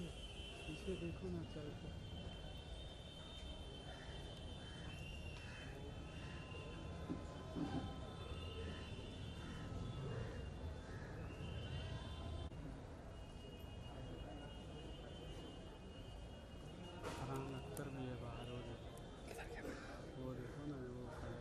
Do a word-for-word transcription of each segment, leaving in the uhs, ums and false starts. पीछे देखो ना चल के। हराम अख्तर भी है बाहर हो गए, वो देखो ना वो खड़ा।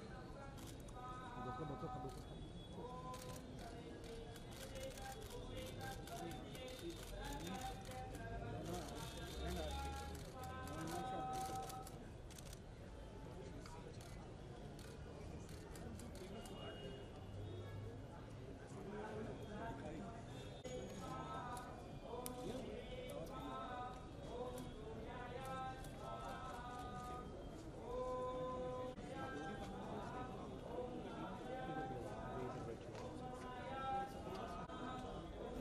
मेरे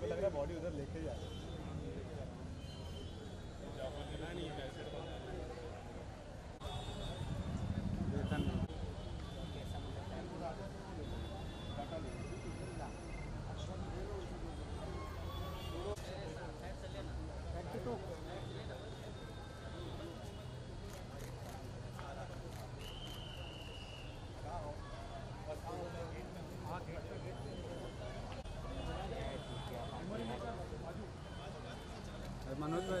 को लग रहा है बॉडी उधर लेके जा रहा है नहीं है मनोज भाई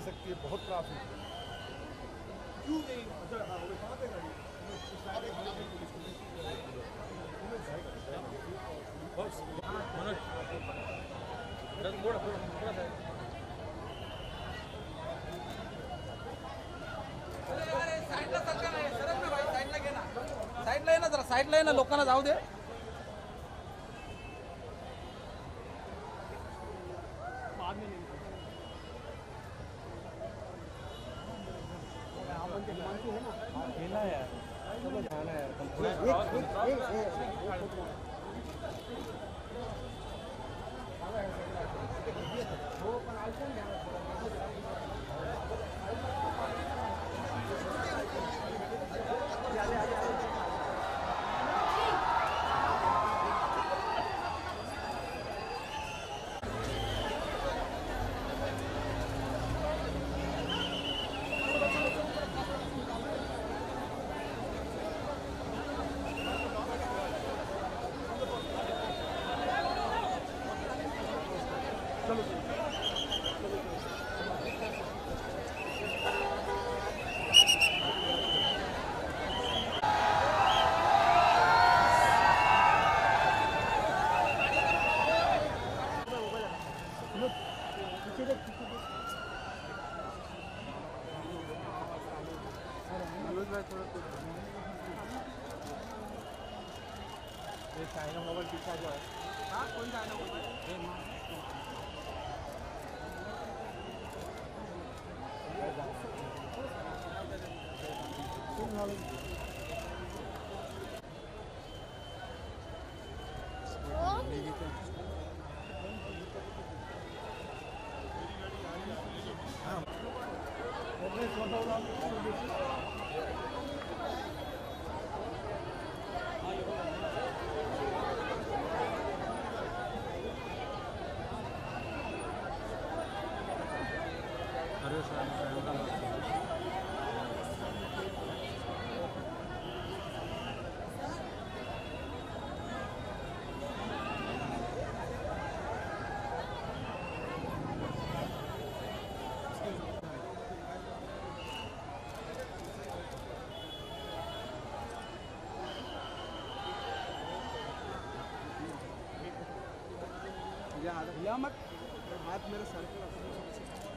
नहीं सकती है, बहुत ट्राफिक है। क्यों नहीं साइडला ये ना जरा साइडला ये ना लोकांना जाऊ दे। या मत हाथ मेरे सर पे रखो।